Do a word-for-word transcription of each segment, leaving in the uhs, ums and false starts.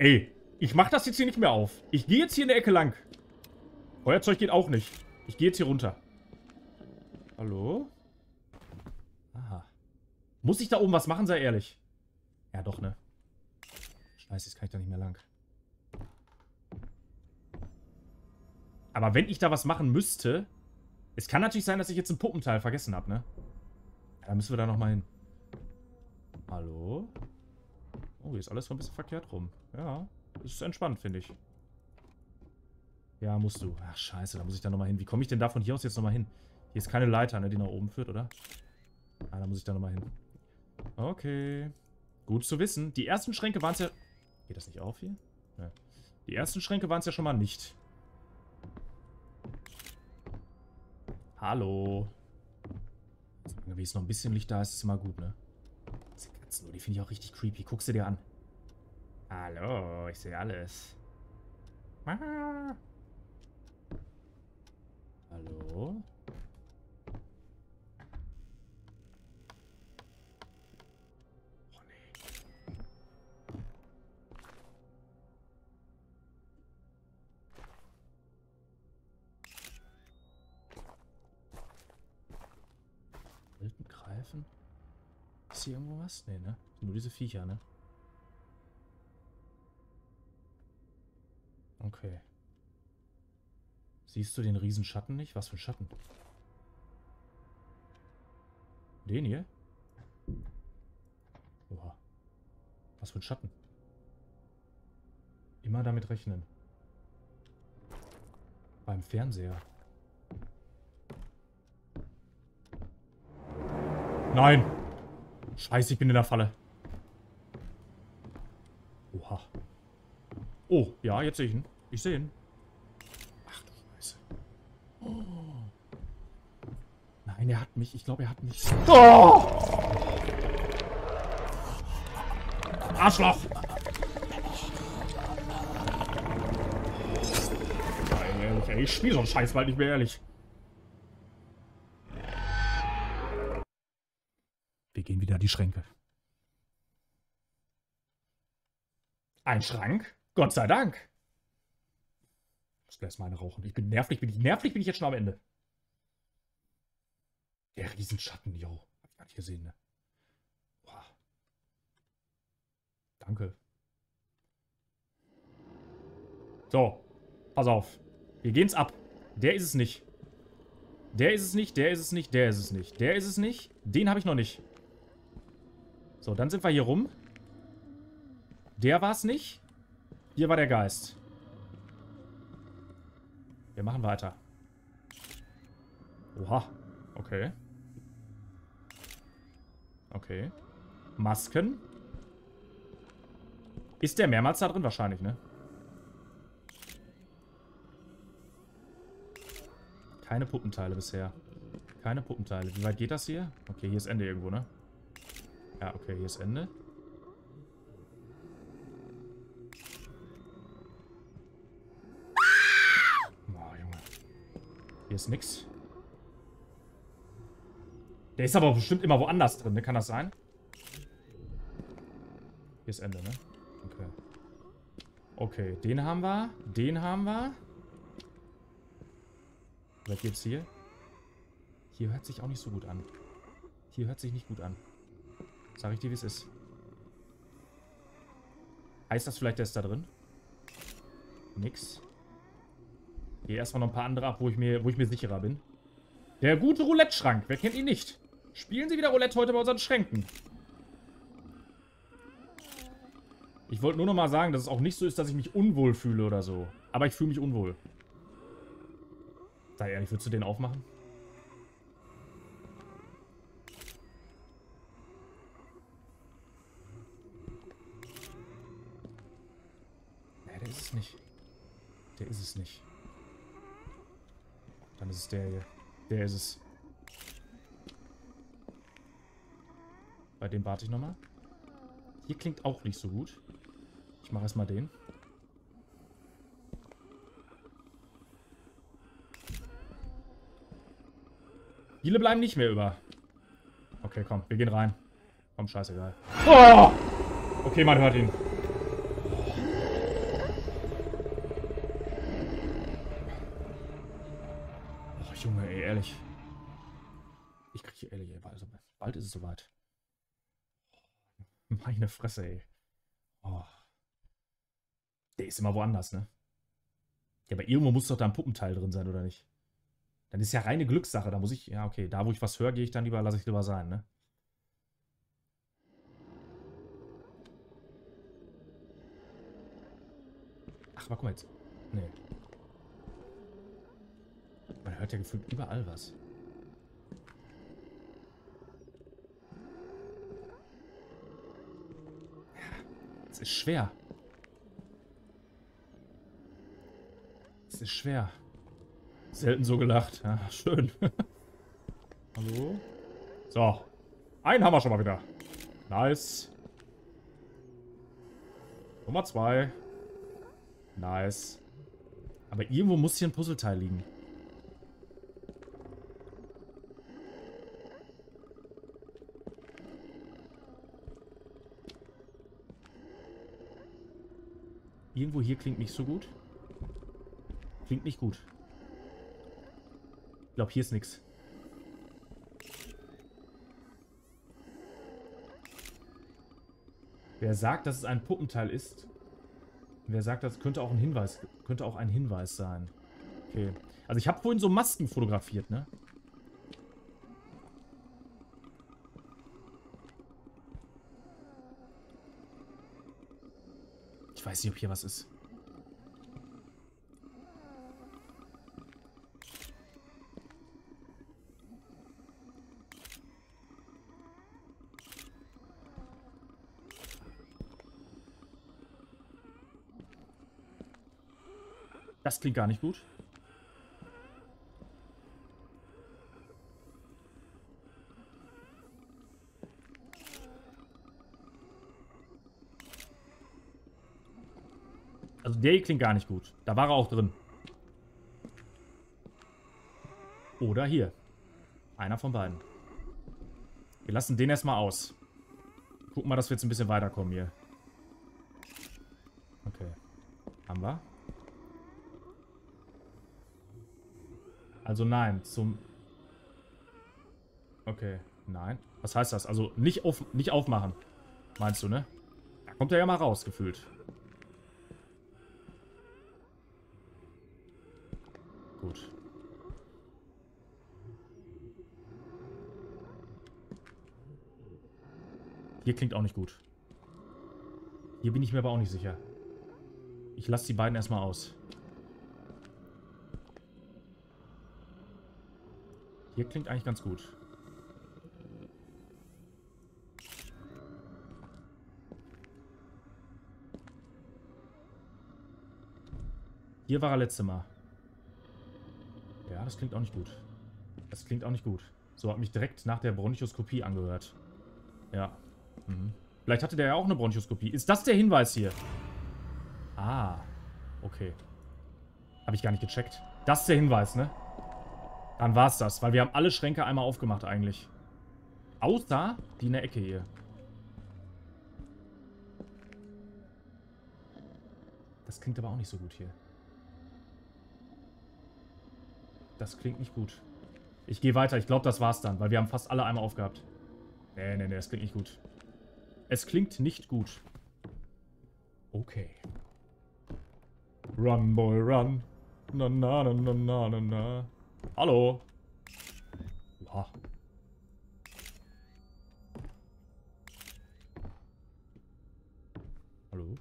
Ey, ich mach das jetzt hier nicht mehr auf. Ich gehe jetzt hier in der Ecke lang. Feuerzeug geht auch nicht. Ich gehe jetzt hier runter. Hallo? Aha. Muss ich da oben was machen, sei ehrlich? Ja, doch, ne? Scheiße, jetzt kann ich da nicht mehr lang. Aber wenn ich da was machen müsste... Es kann natürlich sein, dass ich jetzt einen Puppenteil vergessen habe, ne? Ja, dann müssen wir da nochmal hin. Hallo? Oh, hier ist alles so ein bisschen verkehrt rum. Ja, das ist entspannt, finde ich. Ja, musst du. Ach, scheiße, da muss ich da nochmal hin. Wie komme ich denn da von hier aus jetzt nochmal hin? Hier ist keine Leiter, ne, die nach oben führt, oder? Ah, da muss ich da nochmal hin. Okay. Gut zu wissen. Die ersten Schränke waren es ja... Geht das nicht auf hier? Ja. Die ersten Schränke waren es ja schon mal nicht. Hallo. Solange wie es noch ein bisschen Licht da ist, ist es immer gut, ne? Diese Katzen, oh, die finde ich auch richtig creepy. Guck sie dir an. Hallo, ich sehe alles. Ah. Hallo? Oh nee. Wilden Greifen? Ist hier irgendwo was? Nee, ne? Nur diese Viecher, ne? Okay. Siehst du den Riesenschatten nicht? Was für ein Schatten? Den hier? Oha. Was für ein Schatten? Immer damit rechnen. Beim Fernseher. Nein! Scheiße, ich bin in der Falle. Oha. Oh, ja, jetzt sehe ich ihn. Ich sehe ihn. Nein, er hat mich. Ich glaube, er hat mich. Oh! Arschloch! Nein, ehrlich, ey, ich spiele so einen Scheiß bald nicht mehr, ehrlich. Wir gehen wieder in die Schränke. Ein Schrank? Gott sei Dank! Ich muss gleich mal eine rauchen. Ich bin nervlich, bin ich nervlich, bin ich jetzt schon am Ende. Der Riesenschatten, yo. Hab ich gar nicht gesehen, ne? Boah. Danke. So. Pass auf. Wir gehen's ab. Der ist es nicht. Der ist es nicht, der ist es nicht, der ist es nicht. Der ist es nicht. Den habe ich noch nicht. So, dann sind wir hier rum. Der war's nicht. Hier war der Geist. Wir machen weiter. Oha. Okay. Okay. Masken. Ist der mehrmals da drin? Wahrscheinlich, ne? Keine Puppenteile bisher. Keine Puppenteile. Wie weit geht das hier? Okay, hier ist Ende irgendwo, ne? Ja, okay, hier ist Ende. Hier ist nix. Der ist aber bestimmt immer woanders drin, ne? Kann das sein? Hier ist Ende, ne? Okay. Okay, den haben wir. Den haben wir. Was gibt's hier? Hier hört sich auch nicht so gut an. Hier hört sich nicht gut an. Sag ich dir, wie es ist. Heißt das vielleicht, der ist da drin? Nix. Hier erstmal noch ein paar andere ab, wo ich mir, wo ich mir sicherer bin. Der gute Roulette-Schrank. Wer kennt ihn nicht? Spielen Sie wieder Roulette heute bei unseren Schränken. Ich wollte nur noch mal sagen, dass es auch nicht so ist, dass ich mich unwohl fühle oder so. Aber ich fühle mich unwohl. Sei ehrlich, würdest du den aufmachen? Nee, der ist es nicht. Der ist es nicht. Dann ist es der hier. Der ist es. Bei dem warte ich nochmal. Hier klingt auch nicht so gut. Ich mache erstmal den. Viele bleiben nicht mehr über. Okay, komm, wir gehen rein. Komm, scheißegal. Oh! Okay, man hört ihn. Junge, ey, ehrlich. Ich krieg hier ehrlich, also bald ist es soweit. Meine Fresse, ey. Oh. Der ist immer woanders, ne? Ja, aber irgendwo muss doch da ein Puppenteil drin sein, oder nicht? Dann ist ja reine Glückssache. Da muss ich, ja, okay, da wo ich was höre, gehe ich dann lieber, lasse ich lieber sein, ne? Ach, aber guck mal jetzt. Nee. Man hört ja gefühlt überall was. Es ist schwer. Es ist schwer. Selten so gelacht. Ja, schön. Hallo? So. Einen haben wir schon mal wieder. Nice. Nummer zwei. Nice. Aber irgendwo muss hier ein Puzzleteil liegen. Irgendwo hier klingt nicht so gut. Klingt nicht gut. Ich glaube, hier ist nichts. Wer sagt, dass es ein Puppenteil ist? Wer sagt, das könnte auch ein Hinweis, könnte auch ein Hinweis sein. Okay. Also ich habe vorhin so Masken fotografiert, ne? Ich weiß nicht, ob hier was ist. Das klingt gar nicht gut. Also der hier klingt gar nicht gut. Da war er auch drin. Oder hier. Einer von beiden. Wir lassen den erstmal aus. Gucken mal, dass wir jetzt ein bisschen weiterkommen hier. Okay. Haben wir. Also nein, zum... Okay, nein. Was heißt das? Also nicht, auf, nicht aufmachen, meinst du, ne? Da kommt er ja mal raus, gefühlt. Gut. Hier klingt auch nicht gut. Hier bin ich mir aber auch nicht sicher. Ich lasse die beiden erstmal aus. Hier klingt eigentlich ganz gut. Hier war er letztes Mal. Ja, das klingt auch nicht gut. Das klingt auch nicht gut. So hat mich direkt nach der Bronchoskopie angehört. Ja. Mhm. Vielleicht hatte der ja auch eine Bronchoskopie. Ist das der Hinweis hier? Ah. Okay. Habe ich gar nicht gecheckt. Das ist der Hinweis, ne? Dann war's das, weil wir haben alle Schränke einmal aufgemacht eigentlich. Außer die in der Ecke hier. Das klingt aber auch nicht so gut hier. Das klingt nicht gut. Ich gehe weiter, ich glaube, das war's dann, weil wir haben fast alle einmal aufgehabt. Nee, nee, nee, das klingt nicht gut. Es klingt nicht gut. Okay. Run, boy, run. Na, na, na, na, na, na, na. Hallo. Oha. Hallo.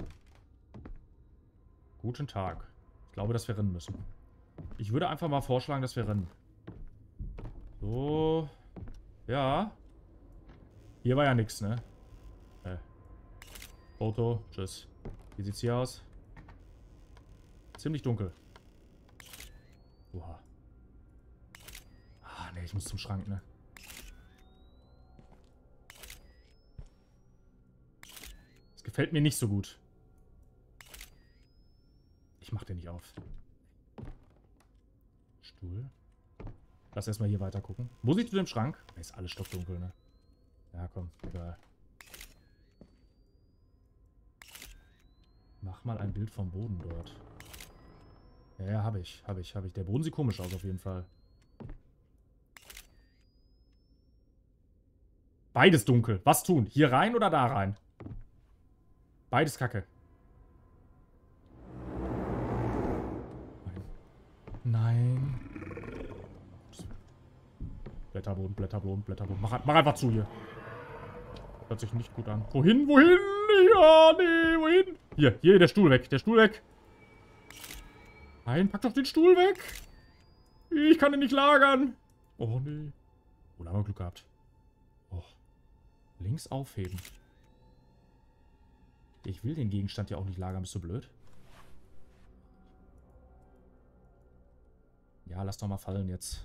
Guten Tag. Ich glaube, dass wir rennen müssen. Ich würde einfach mal vorschlagen, dass wir rennen. So. Ja. Hier war ja nichts, ne? Ne. Foto. Tschüss. Wie sieht's hier aus? Ziemlich dunkel. Oha. Ich muss zum Schrank, ne? Das gefällt mir nicht so gut. Ich mach den nicht auf. Stuhl. Lass erstmal hier weiter gucken. Muss ich zu dem Schrank? Ist alles stockdunkel, ne? Ja, komm. Egal. Mach mal ein Bild vom Boden dort. Ja, ja, hab ich. Hab ich, hab ich. Der Boden sieht komisch aus auf jeden Fall. Beides dunkel. Was tun? Hier rein oder da rein? Beides kacke. Nein. Blätterboden, Blätterboden, Blätterboden. Mach, mach einfach zu hier. Hört sich nicht gut an. Wohin, wohin? Ja, nee, wohin? Hier, hier, der Stuhl weg, der Stuhl weg. Nein, pack doch den Stuhl weg. Ich kann ihn nicht lagern. Oh, nee. Oh, da haben wir Glück gehabt. Oh. Links aufheben. Ich will den Gegenstand ja auch nicht lagern, bist du blöd? Ja, lass doch mal fallen jetzt.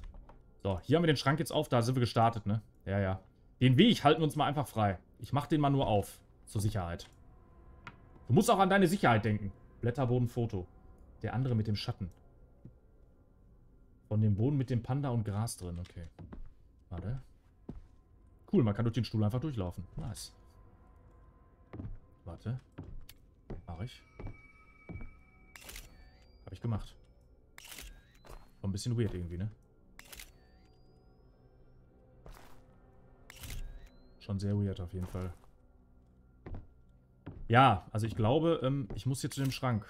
So, hier haben wir den Schrank jetzt auf. Da sind wir gestartet, ne? Ja, ja. Den Weg halten wir uns mal einfach frei. Ich mach den mal nur auf. Zur Sicherheit. Du musst auch an deine Sicherheit denken. Blätterbodenfoto. Der andere mit dem Schatten. Von dem Boden mit dem Panda und Gras drin. Okay. Warte. Cool, man kann durch den Stuhl einfach durchlaufen. Nice. Warte. Mach ich. Hab ich gemacht. War ein bisschen weird irgendwie, ne? Schon sehr weird auf jeden Fall. Ja, also ich glaube, ähm, ich muss hier zu dem Schrank.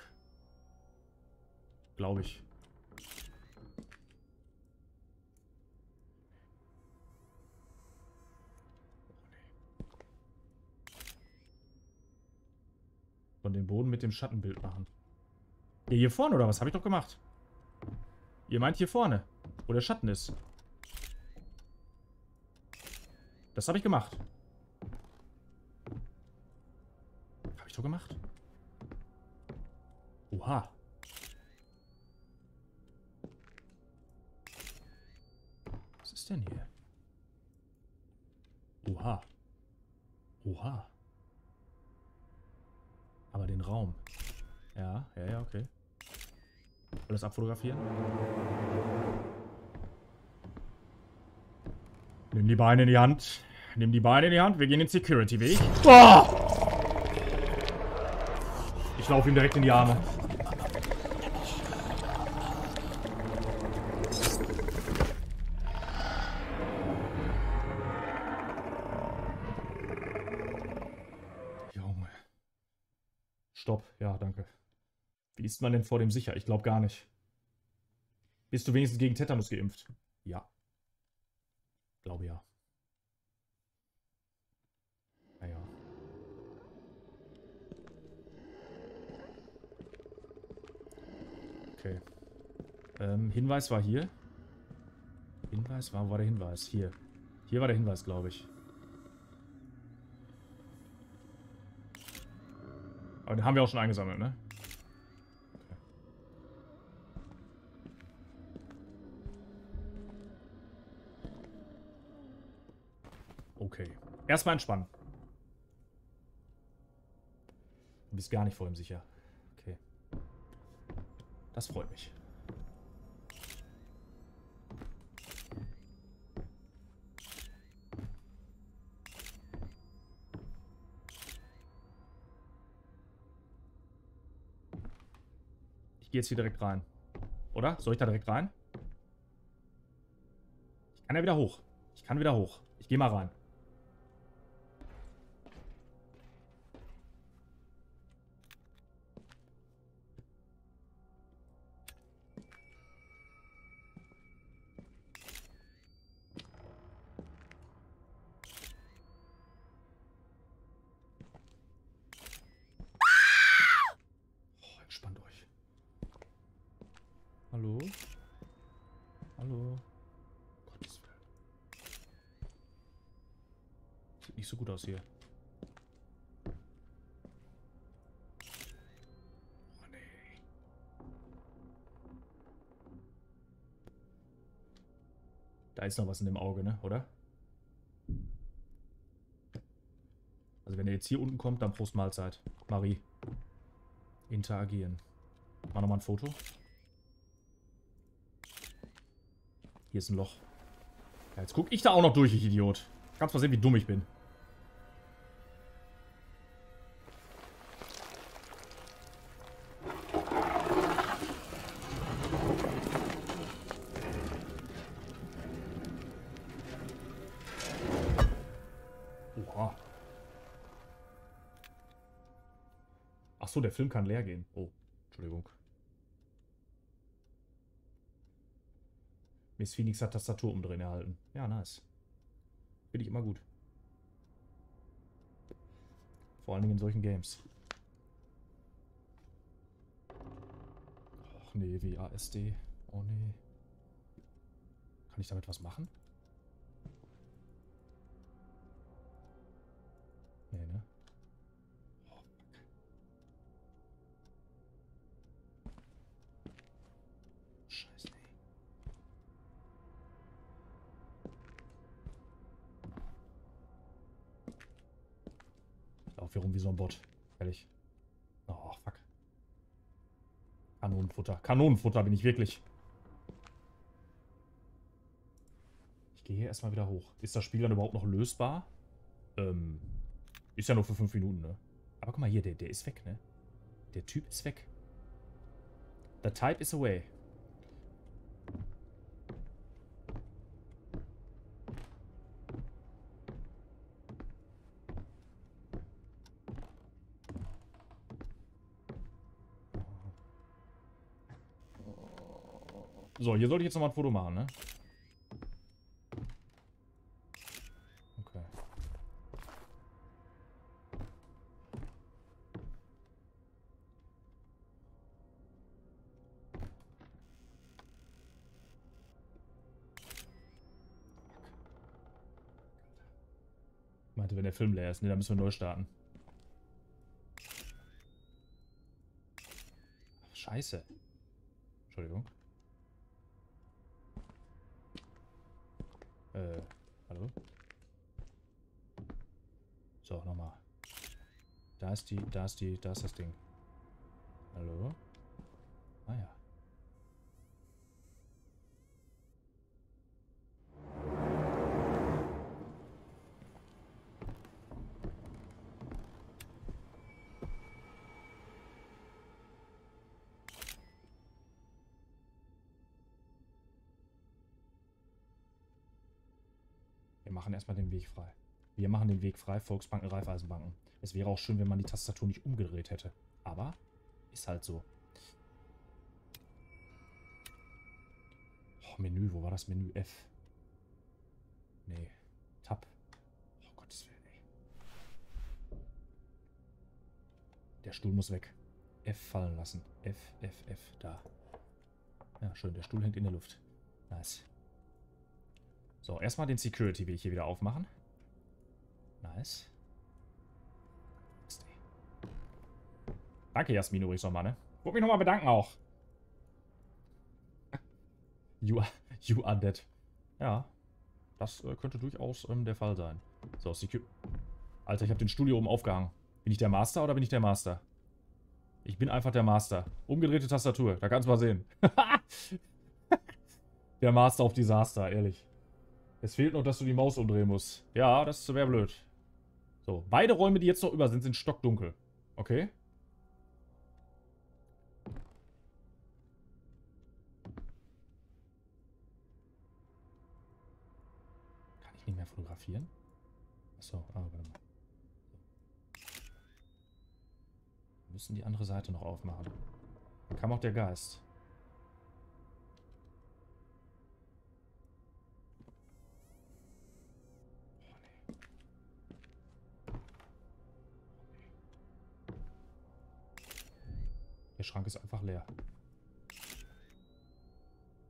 Glaube ich. Von dem Boden mit dem Schattenbild machen. Ja, hier vorne, oder was? Habe ich doch gemacht. Ihr meint hier vorne, wo der Schatten ist. Das habe ich gemacht. Habe ich doch gemacht. Oha. Was ist denn hier? Oha. Oha. Aber den Raum. Ja, ja, ja, okay. Alles abfotografieren? Nimm die Beine in die Hand. Nimm die Beine in die Hand. Wir gehen den Security-Weg. Oh! Ich laufe ihm direkt in die Arme. Junge. Stopp. Ja, danke. Wie ist man denn vor dem sicher? Ich glaube gar nicht. Bist du wenigstens gegen Tetanus geimpft? Ja. Glaube ja. Naja. Okay. Ähm, Hinweis war hier. Hinweis war, wo war der Hinweis? Hier. Hier war der Hinweis, glaube ich. Aber den haben wir auch schon eingesammelt, ne? Okay. Erstmal entspannen. Du bist gar nicht vor ihm sicher. Okay. Das freut mich. Ich gehe jetzt hier direkt rein. Oder? Soll ich da direkt rein? Ich kann ja wieder hoch. Ich kann wieder hoch. Ich gehe mal rein. Hallo? Hallo? Gottes Willen. Sieht nicht so gut aus hier. Oh nee. Da ist noch was in dem Auge, ne? Oder? Also wenn er jetzt hier unten kommt, dann Prost Mahlzeit. Marie. Interagieren. Mach nochmal ein Foto. Hier ist ein Loch. Ja, jetzt guck ich da auch noch durch, ich Idiot. Kannst mal sehen, wie dumm ich bin. Achso, der Film kann leer gehen. Oh, Entschuldigung. Miss Phoenix hat Tastatur umdrehen erhalten. Ja, nice. Finde ich immer gut. Vor allen Dingen in solchen Games. Och nee, W A S D. Oh nee. Kann ich damit was machen? Nee, ne? Oh, fuck. Scheiße, ey. Ich laufe hier rum wie so ein Bot. Ehrlich. Oh, fuck. Kanonenfutter. Kanonenfutter bin ich wirklich. Ich gehe hier erstmal wieder hoch. Ist das Spiel dann überhaupt noch lösbar? Ähm... Ist ja nur für fünf Minuten, ne? Aber guck mal hier, der, der ist weg, ne? Der Typ ist weg. The type is away. So, hier sollte ich jetzt nochmal ein Foto machen, ne? Wenn der Film leer ist. Ne, da müssen wir neu starten. Ach, Scheiße. Entschuldigung. Äh, hallo? So, nochmal. Da ist die, da ist die, da ist das Ding. Hallo? Ah ja. Machen erstmal den Weg frei. Wir machen den Weg frei, Volksbanken, Raiffeisenbanken. Es wäre auch schön, wenn man die Tastatur nicht umgedreht hätte. Aber ist halt so. Oh, Menü, wo war das Menü? F. Nee. Tab. Oh, Gottes Willen, ey. Der Stuhl muss weg. F fallen lassen. F, F, F. Da. Ja, schön. Der Stuhl hängt in der Luft. Nice. So, erstmal den Security-Weg hier wieder aufmachen. Nice. Danke, Jasmin, übrigens nochmal, ne? Ich wollte mich nochmal bedanken auch. You are, you are dead. Ja, das äh, könnte durchaus ähm, der Fall sein. So, Security. Alter, ich habe den Stuhl hier oben aufgehangen. Bin ich der Master oder bin ich der Master? Ich bin einfach der Master. Umgedrehte Tastatur, da kannst du mal sehen. Der Master auf Desaster, ehrlich. Es fehlt noch, dass du die Maus umdrehen musst. Ja, das wäre blöd. So, beide Räume, die jetzt noch über sind, sind stockdunkel. Okay. Kann ich nicht mehr fotografieren? Achso, ah, warte mal. Wir müssen die andere Seite noch aufmachen. Dann kam auch der Geist. Der Schrank ist einfach leer.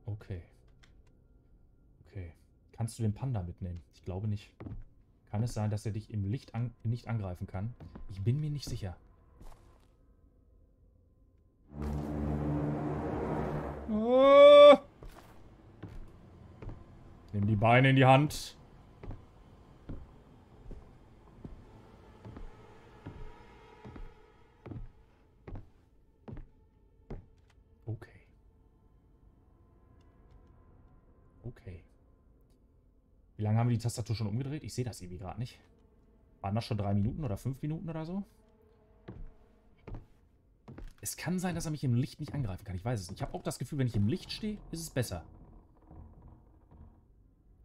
Okay. Okay. Kannst du den Panda mitnehmen? Ich glaube nicht. Kann es sein, dass er dich im Licht an nicht angreifen kann? Ich bin mir nicht sicher. Ah! Nimm die Beine in die Hand. Wie lange haben wir die Tastatur schon umgedreht? Ich sehe das irgendwie gerade nicht. Waren das schon drei Minuten oder fünf Minuten oder so? Es kann sein, dass er mich im Licht nicht angreifen kann. Ich weiß es nicht. Ich habe auch das Gefühl, wenn ich im Licht stehe, ist es besser.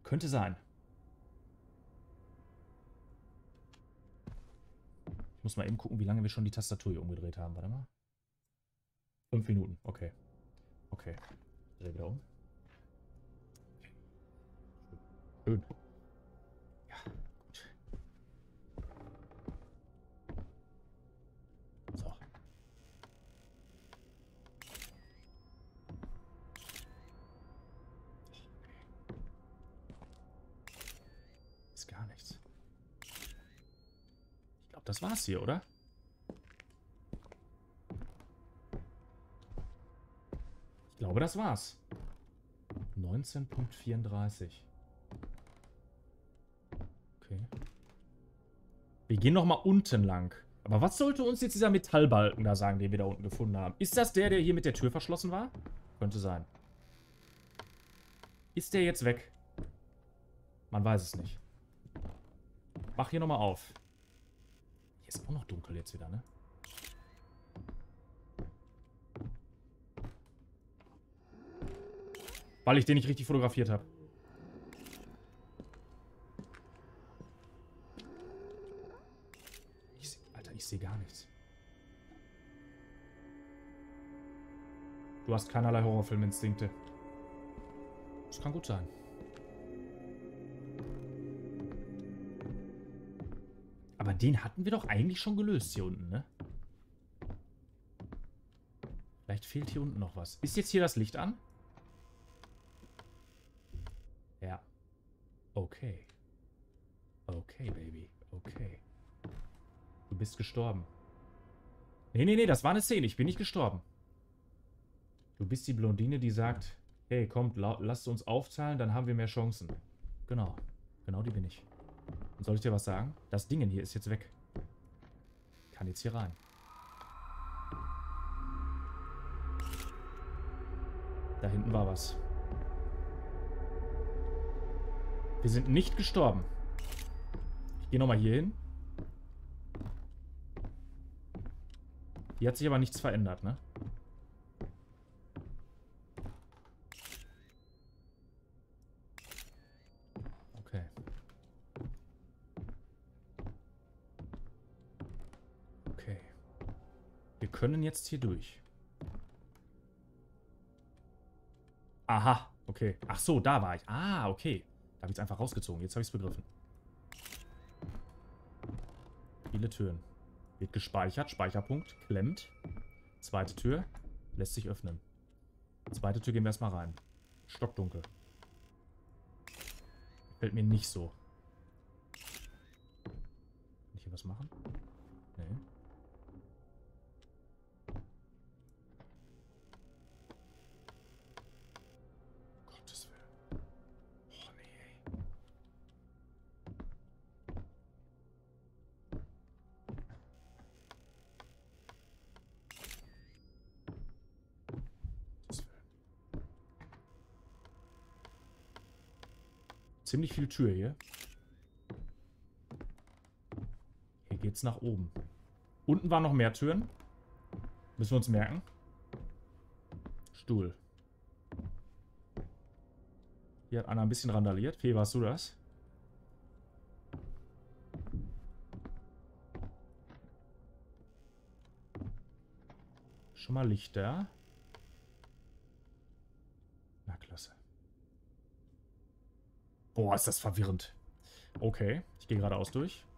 Könnte sein. Ich muss mal eben gucken, wie lange wir schon die Tastatur hier umgedreht haben. Warte mal. Fünf Minuten. Okay. Okay. Dreh wieder um. Schön. Ja, gut. So. Ist gar nichts. Ich glaube, das war's hier, oder? Ich glaube, das war's. neunzehn Punkt vierunddreißig. Okay. Wir gehen nochmal unten lang. Aber was sollte uns jetzt dieser Metallbalken da sagen, den wir da unten gefunden haben? Ist das der, der hier mit der Tür verschlossen war? Könnte sein. Ist der jetzt weg? Man weiß es nicht. Mach hier nochmal auf. Hier ist auch noch dunkel jetzt wieder, ne? Weil ich den nicht richtig fotografiert habe. Ich sehe gar nichts. Du hast keinerlei Horrorfilminstinkte. Das kann gut sein. Aber den hatten wir doch eigentlich schon gelöst hier unten, ne? Vielleicht fehlt hier unten noch was. Ist jetzt hier das Licht an? Ja. Okay. Okay, Baby. Okay. Du bist gestorben. Nee, nee, nee, das war eine Szene. Ich bin nicht gestorben. Du bist die Blondine, die sagt, hey, kommt, lasst uns aufzahlen, dann haben wir mehr Chancen. Genau. Genau die bin ich. Und soll ich dir was sagen? Das Ding hier ist jetzt weg. Kann jetzt hier rein. Da hinten war was. Wir sind nicht gestorben. Ich gehe nochmal hier hin. Hier hat sich aber nichts verändert, ne? Okay. Okay. Wir können jetzt hier durch. Aha, okay. Ach so, da war ich. Ah, okay. Da habe ich es einfach rausgezogen. Jetzt habe ich es begriffen. Viele Türen. Wird gespeichert. Speicherpunkt. Klemmt. Zweite Tür. Lässt sich öffnen. Zweite Tür gehen wir erstmal rein. Stockdunkel. Fällt mir nicht so. Kann ich hier was machen? Nee. Um Gottes Willen. Oh nee, ey. Ziemlich viel Tür hier. Hier geht's nach oben. Unten waren noch mehr Türen. Müssen wir uns merken. Stuhl. Hier hat einer ein bisschen randaliert. Fee, warst du das? Schon mal Lichter. Na, klasse. Boah, ist das verwirrend. Okay, ich gehe geradeaus durch.